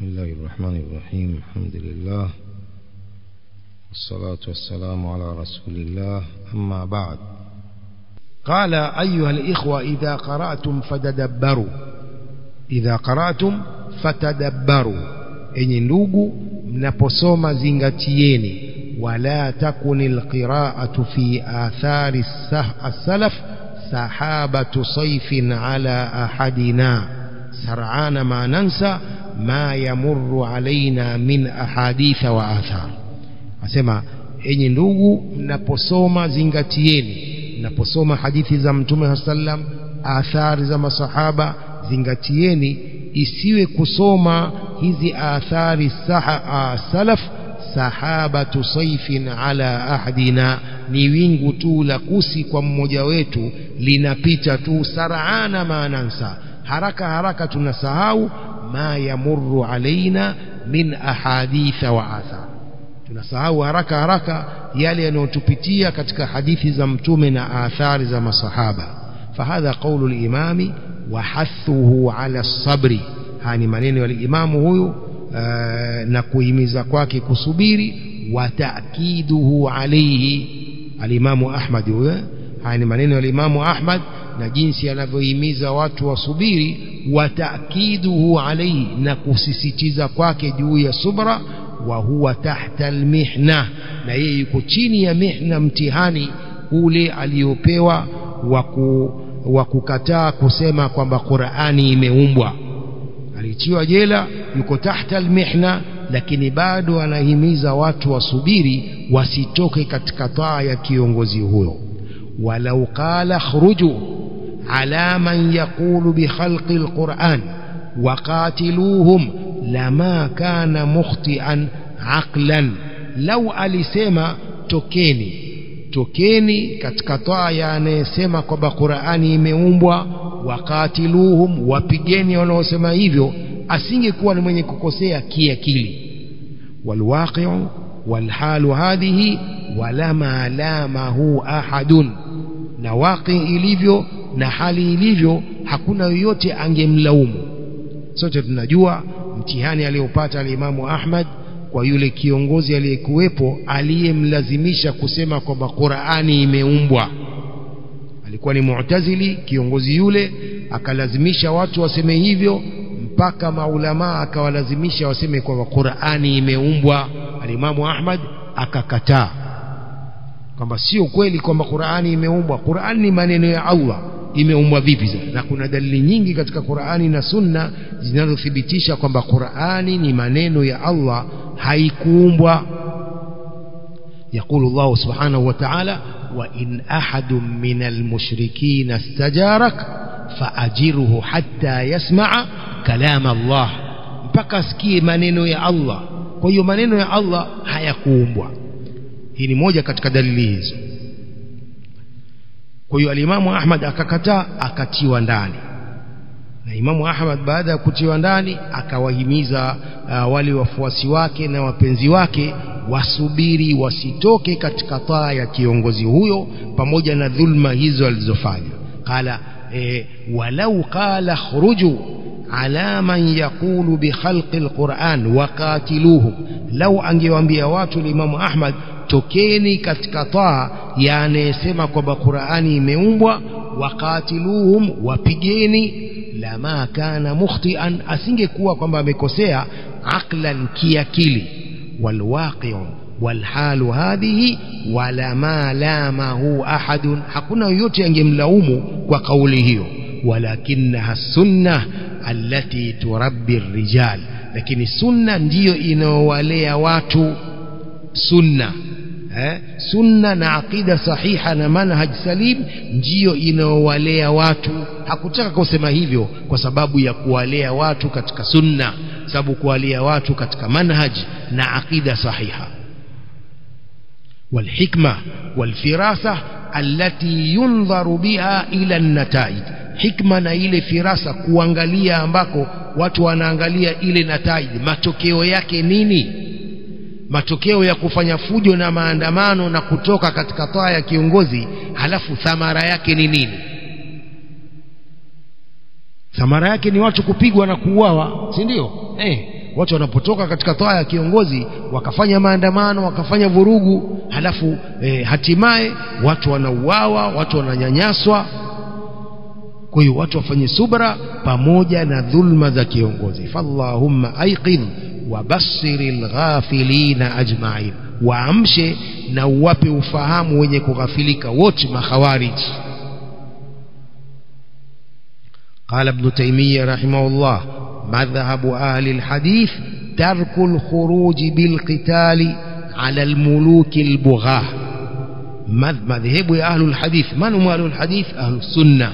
بسم الله الرحمن الرحيم. الحمد لله والصلاة والسلام على رسول الله، أما بعد. قال: أيها الإخوة، إذا قرأتم فتدبروا، إذا قرأتم فتدبروا، أي ndugu mnaposoma zingatieni. ولا تكن القراءة في آثار السلف سحابة صيف على أحدنا سرعان ما ننسى ما يمر علينا من أحاديث وآثار. أسمع أني ndugu mnaposoma zingatieni، mnaposoma hadithi za Mtume صلى الله عليه وسلم، آثار za masahaba zingatieni، isiwe kusoma hizi athari salaf sahabatu saifin ala ahadina, ni wingu tu la kusi kwa mmoja wetu linapita tu. Sarana manansa, haraka haraka tunasahau. Ma yamurru alaina min ahaditha wa athar, tunasahau haraka haraka yale yanayotupitia katika hadithi za Mtume na athari za masahaba. Fahadha qawlu al-imami wa hathuhu ala as-sabri, hani maneno ya al-imamu huyu na kuhimiza kwake kusubiri. Wa ta'kiduhu alayhi, al-Imamu Ahmad, yani maneno ya al-Imamu Ahmad na jinsi anavyohimiza watu wasubiri. Wa ta'kiduhu alayhi, na kusisitiza kwake juu ya subra. Wa huwa tahta al-mihna, na yeye yuko chini ya mihna, mtihani ule aliopewa wa kukataa kusema kwamba Qur'ani imeumbwa. Alitiwa jela, yuko tahta almihna, lakini bado anahimiza watu wasubiri, wasitoke katika taa ya kiongozi huyo. Walau qala khruju ala man yaqulu bi khalqi alquran wa qatiluhum lama kana mukhtian aqlan, law alisema tokeni, tokeni katika taa ya anayesema kwamba Qur'ani imeumbwa, waqatiluhum, wapigeni wanaosema hivyo, asingekuwa ni mwenye kukosea kiakili. Walwaqi'u walhalu hadhihi walama alamahu ahadun, na waqi ilivyo na hali ilivyo, hakuna yoyote angemlaumu. Sote tunajua mtihani aliopata al-Imamu Ahmad kwa yule kiongozi aliyekuwepo aliyemlazimisha kusema kwamba Qur'ani imeumbwa. Alikuwa ni Mu'tazili kiongozi yule, akalazimisha watu waseme hivyo, mpaka maulama akawalazimisha waseme kwamba Qur'ani imeumbwa. Al-Imamu Ahmad akakataa kwamba sio kweli kwamba Qur'ani imeumbwa. Qur'ani ni maneno ya Allah, imeumbwa vipi sasa? Na kuna dalili nyingi katika Qur'ani na Sunna zinazothibitisha kwamba Qur'ani ni maneno ya Allah, haikuumbwa. Yaqulu Allah subhanahu wa ta'ala: وإن أحد من المشركين استجارك فأجره حتى يسمع كلام الله، بكاسكي maneno ya Allah. Kwa hiyo maneno ya Allah hayakuumbwa. Hii ni moja katika dalili hizo. Kwa hiyo al-Imamu Ahmad akakataa, akatiwa ndani. Na Imamu Ahmad baada ya kutiwa ndani akawahimiza wale wafuasi wake na wapenzi wake wasubiri, wasitoke katika taa ya kiongozi huyo pamoja na dhulma hizo alizofanya. Qala walau qala khruju ala man yaqulu bi khalqi alquran wa qatiluhu, law angewaambia watu Imamu Ahmad tokeni katika taa ya anayesema kwamba Qur'ani imeumbwa, wa qatiluhum, wapigeni, lama kana mukhtian, asingekuwa kwamba amekosea, aqlan, kiakili. والواقع والحال هذه ولما لامه أحد، hakuna yoyote angemlaumu kwa kauli hiyo. Walakinnaha sunnah allati turabbi ar-rijal, lakini sunna ndiyo inawalea watu. Sunna sunna na aqida sahiha na manhaj salim ndiyo inawalea watu. Hakutaka kusema hivyo kwa sababu ya kuwalea watu katika sunna, sababu kuwalea watu katika manhaj na aqida sahiha. Walhikma walfirasa allati yunzaru biha ila an-nataij, hikma na ile firasa, kuangalia ambako watu wanaangalia ile nataij, matokeo yake nini, matokeo ya kufanya fujo na maandamano na kutoka katika taa ya kiongozi, halafu thamara yake ni nini? Thamara yake ni watu kupigwa na kuuawa, si ndio? watu wanapotoka katika toa ya kiongozi wakafanya maandamano, wakafanya vurugu, halafu hatimaye watu wanauawa, watu wananyanyaswa. Kwa hiyo watu wafanye subra pamoja na dhulma za kiongozi. Fallahumma aiqin wabashiril ghafilina ajma'in, waamshe na uwape ufahamu wenye kughafilika wote makhawarij. قال ابن تيمية رحمه الله: مذهب أهل الحديث ترك الخروج بالقتال على الملوك البغاة. مذهب أهل الحديث، من هم أهل الحديث؟ أهل السنة.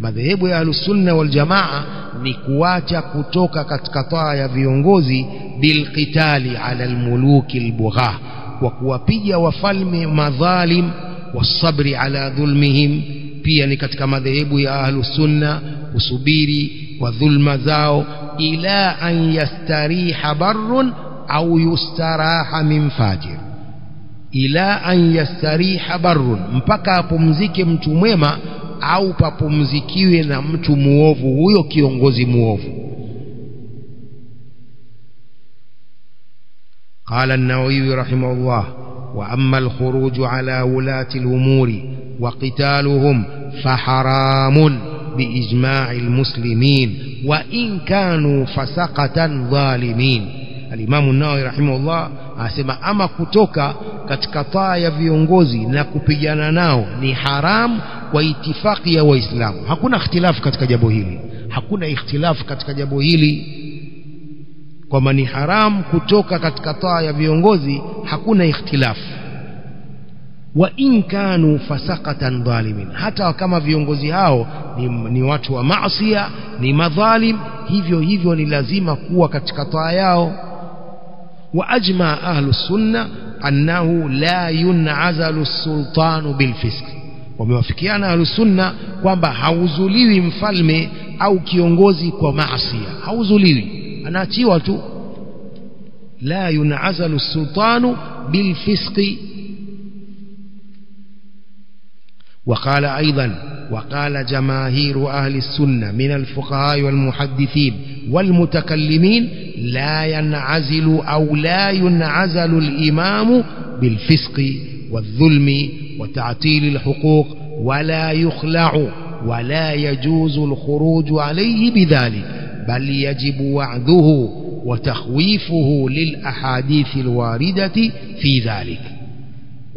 مذهب أهل السنة والجماعة نكواتا كتوكا كتكطايا فيونغوزي بالقتال على الملوك البغاة، وكوابيا وفلم مظالم والصبر على ظلمهم. pia ni katika madhehebu ya ahlus sunna usubiri wa dhulma zao ila an yastariha barrun au yustaraha min fajir, ila an yastariha barrun, mpaka apumzike mtu mwema au papumzikiwe na mtu muovu, huyo kiongozi muovu. قال النووي رحمه الله: وأما الخروج على ولاة الأمور وقتالهم فحرام بإجماع المسلمين وإن كانوا فسقة ظالمين. الإمام النووي رحمه الله asema ama kutoka katika taa ya viongozi na kupigana nao ni haram kwa itifaki ya Waislamu. Hakuna ikhtilafu katika jambo hili, hakuna ikhtilafu katika jambo hili kwamba ni haram kutoka katika taa ya viongozi, hakuna ikhtilafu. Wa in kanu fasaqatan dhalimin, hata kama viongozi hao ni watu wa maasiya, ni madhalim, hivyo hivyo ni lazima kuwa katika taa yao. Wa ajma ahlus sunna annahu la yun'azalu sultanu bil fisq, wamewafikiana ahlus sunna kwamba hauzuliwi mfalme au kiongozi kwa maasiya, hauzuliwi, anaachiwa tu. La yunazalu sultanu bilfisqi. وقال أيضا: وقال جماهير أهل السنة من الفقهاء والمحدثين والمتكلمين لا ينعزل أو لا ينعزل الإمام بالفسق والظلم وتعطيل الحقوق ولا يخلع ولا يجوز الخروج عليه بذلك، بل يجب وعظه وتخويفه للأحاديث الواردة في ذلك.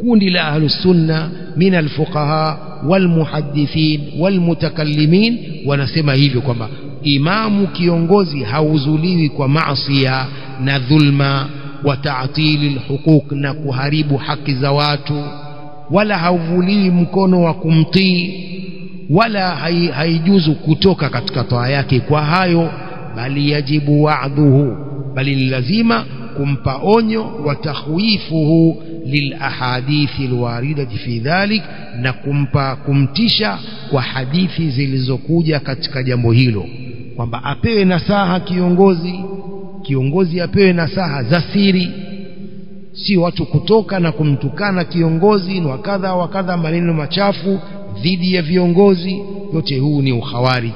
كون لأهل السنة من الفقهاء والمحدثين والمتكلمين ونسمى هيفي كما إمام كيونغوزي هوزوليوي كمعصية نظلم وتعطيل الحقوق نكهرب حق زوات، ولا هوفوليوي مكونو وكمطي، wala haijuzu kutoka katika toa yake kwa hayo. Bali yajibu wa'dhuhu, bali lazima kumpa onyo, watakhwifuhu lil ahadithi alwaridati fi dhalik, na kumpa kumtisha kwa hadithi zilizokuja katika jambo hilo, kwamba apewe nasaha kiongozi, kiongozi apewe nasaha za siri, si watu kutoka na kumtukana kiongozi na kadha wa kadha, maneno machafu dhidi ya viongozi. Yote huu ni ukhawarij.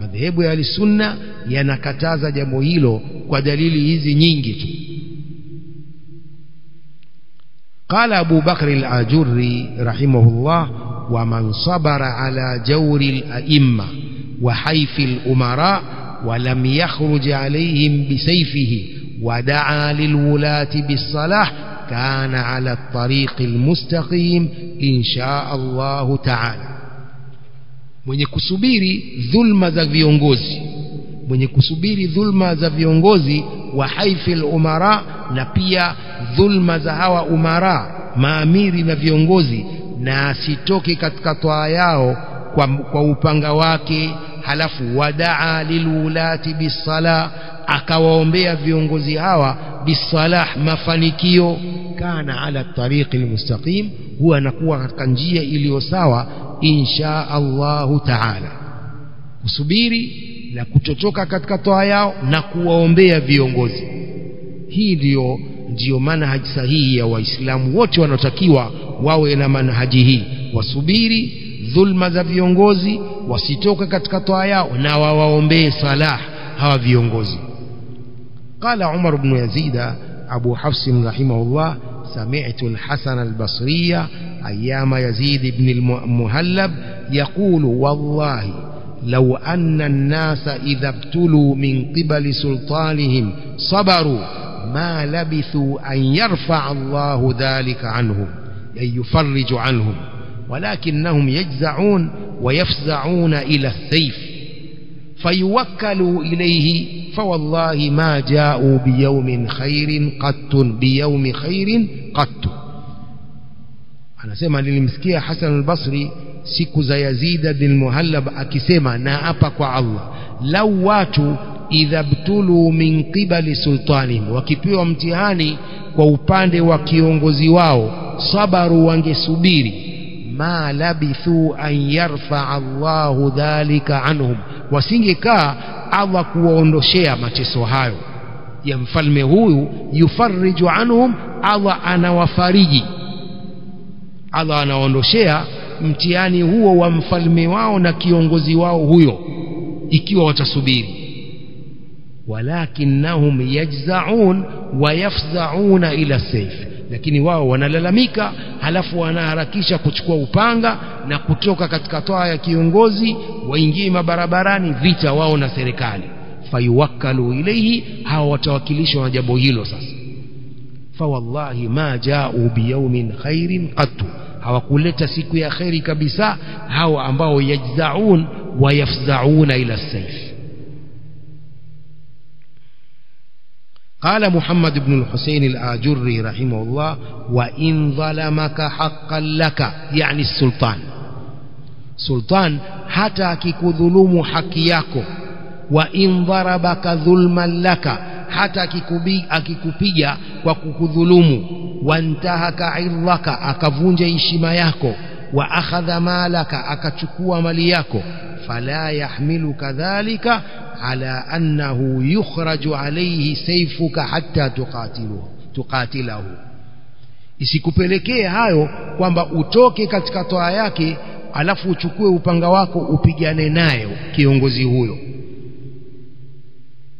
Madhehebu ya al-sunna yanakataza jambo hilo kwa dalili hizi nyingi tu. Qala Abu Bakr al-Ajurri rahimahullah: wa man sabara ala jawri al-a'imma wa hayfi al-umara wa lam yakhruj alayhim bisayfihi wa da'a lil-wulati bis-salah كان على الطريق المستقيم إن شاء الله تعالى. mwenye kusubiri dhulma za viongozi, mwenye kusubiri dhulma za viongozi wa haifil umara, na pia dhulma za hawa umara maamiri na viongozi, na asitoke katika toa yao kwa upanga wake, halafu wadaa lilulati bisala, akawaombea viongozi hawa bisalah, mafanikio. Kana ala tariqi almustaqim, huwa anakuwa katika njia iliyo sawa insha Allah taala. Kusubiri na kutotoka katika toa yao na kuwaombea viongozi, hii ndio manhaji sahihi ya Waislamu wote, wanaotakiwa wawe na manhaji hii, wasubiri dhulma za viongozi, wasitoke katika toa yao, na wawaombee salah hawa viongozi. قال عمر بن يزيد أبو حفص رحمه الله: سمعت الحسن البصري أيام يزيد بن المهلب يقول: والله لو أن الناس إذا ابتلوا من قبل سلطانهم صبروا ما لبثوا أن يرفع الله ذلك عنهم، أي يفرج عنهم، ولكنهم يجزعون ويفزعون إلى السيف فيوكلوا إليه، فوالله ما جاءوا بيوم خير قط، بيوم خير قط. anasema nilimsikia Hasan al-Basri siku za Yazid bin Muhallab akisema, na hapa kwa Allah, lau watu idhabtulu min qibali sultanihim, wakipewa mtihani kwa upande wa kiongozi wao, sabaru, wangesubiri, ma labithu an yarfa Allahu dhalika anhum, wasingekaa Allah kuwaondoshea mateso hayo ya mfalme huyu. Yufarriju anhum, Allah anawafariji, Allah anaondoshea mtihani huo wa mfalme wao na kiongozi wao huyo ikiwa watasubiri. Walakinnahum yajza'un wa yafza'una ila sayf, lakini wao wanalalamika halafu wanaharakisha kuchukua upanga na kutoka katika toa ya kiongozi waingie mabarabarani, vita wao na serikali. Fayuwakkalu ilayhi, hao watawakilishwa na jambo hilo. Sasa fawallahi ma ja'u biyawmin khairin qattu, hawakuleta siku ya khairi kabisa hao ambao yajza'un wa yafza'una ila sayf. قال محمد بن الحسين الآجري رحمه الله: وإن ظلمك حقا لك، يعني السلطان. سلطان حتى كيكذلوم حقياك، وإن ضربك ظلما لك، حتى كيكبيع وككذلوم، وانتهك عرضك، أكفونج إشماياك، وأخذ مالك، أكتشكوا ملياك، فلا يحملك ذلك على أنه يخرج عليه سيفك حتى تقاتله. Isikupelekee hayo kwamba utoke katika toa yake alafu uchukue upanga wako upigane nayo kiongozi huyo.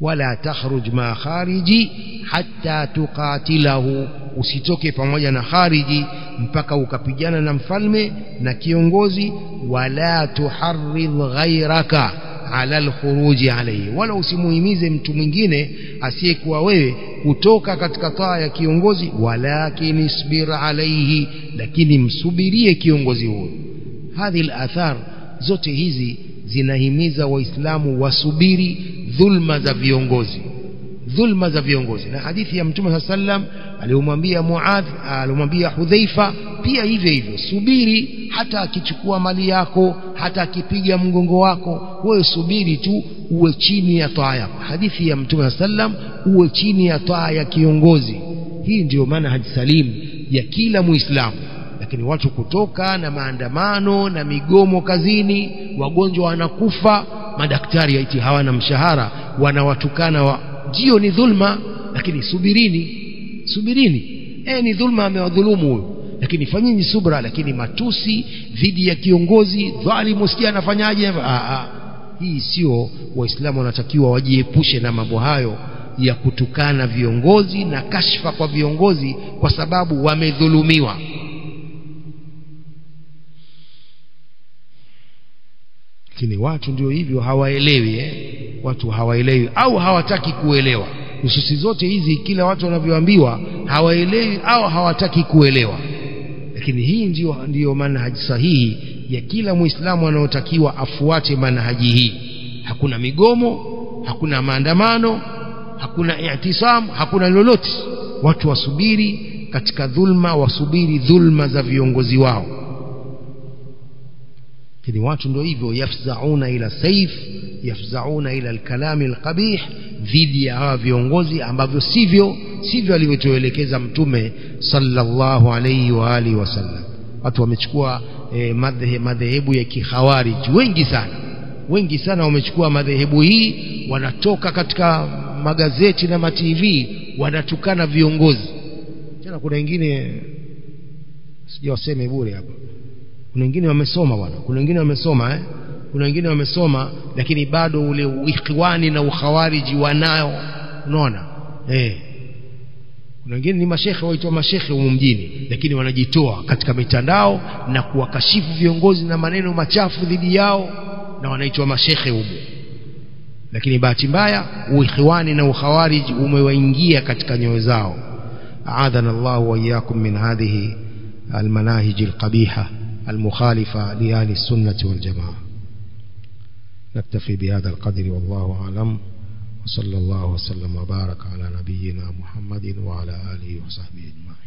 Wala takhruj ma khariji hatta tuqatilahu, usitoke pamoja na khariji mpaka ukapigana na mfalme na kiongozi. Wala tuharrid ghayraka ala al-khuruji alayhi, wala usimuhimize mtu mwingine asiyekuwa wewe kutoka katika taa ya kiongozi. Walakin isbir alayhi, lakini msubirie kiongozi huyo. Hadhi al-athar, zote hizi zinahimiza waislamu wasubiri dhulma za viongozi, dhulma za viongozi. Na hadithi ya Mtume sallam aliyomwambia Muadh, aliyomwambia Hudhaifa pia hivyo hivyo, subiri hata akichukua mali yako, hata akipiga mgongo wako, wewe subiri tu, uwe chini ya taa yako. Hadithi ya Mtume sallam, uwe chini ya taa ya kiongozi. Hii ndio maana hadi salim ya kila Muislamu. Lakini watu kutoka na maandamano na migomo kazini, wagonjwa wanakufa, madaktari haiti hawana mshahara, wanawatukana ndio ni dhulma. Lakini subirini, subirini, ni dhulma, amewadhulumu huyo, lakini fanyeni subra. Lakini matusi dhidi ya kiongozi dhalimu, sikia anafanyaje, hii sio Waislamu wanatakiwa wajiepushe na mambo hayo ya kutukana viongozi na kashfa kwa viongozi kwa sababu wamedhulumiwa. Lakini watu ndio hivyo, hawaelewi, watu hawaelewi au hawataki kuelewa. Hususi zote hizi kila watu wanavyoambiwa hawaelewi au hawataki kuelewa. Lakini hii ndio manhaji sahihi ya kila Muislamu anayotakiwa afuate manhaji hii. Hakuna migomo, hakuna maandamano, hakuna i'tisam, hakuna lolote. Watu wasubiri katika dhulma, wasubiri dhulma za viongozi wao. Lakini watu ndio hivyo, yafzauna ila saif, yafzauna ila al-kalam al-qabih, dhidi ya hawa viongozi ambavyo sivyo alivyotuelekeza Mtume sallallahu alayhi wa alihi wasallam. Watu wamechukua madhehebu ya kikhawarij, wengi sana wamechukua madhehebu hii, wanatoka katika magazeti na ma-TV wanatukana viongozi. Tena kuna wengine sijawaseme bure hapa, kuna wengine wamesoma bwana, kuna wengine wamesoma kuna wengine wamesoma, lakini bado ule ikhwani na ukhawariji wanao. Unaona, Kuna wengine ni masheikh waitwa masheikh humu mjini, lakini wanajitoa katika mitandao na kuwakashifu viongozi na maneno machafu dhidi yao, na wanaitwa masheikh humu. Lakini bahati mbaya uikhwani na ukhawariji umewaingia katika nyoyo zao. Aadana Allah wa iyyakum min hadhihi almanahij alqabiha almukhalifa li ahli sunnati wal jamaa. نكتفي بهذا القدر والله أعلم وصلى الله وسلم وبارك على نبينا محمد وعلى آله وصحبه أجمعين.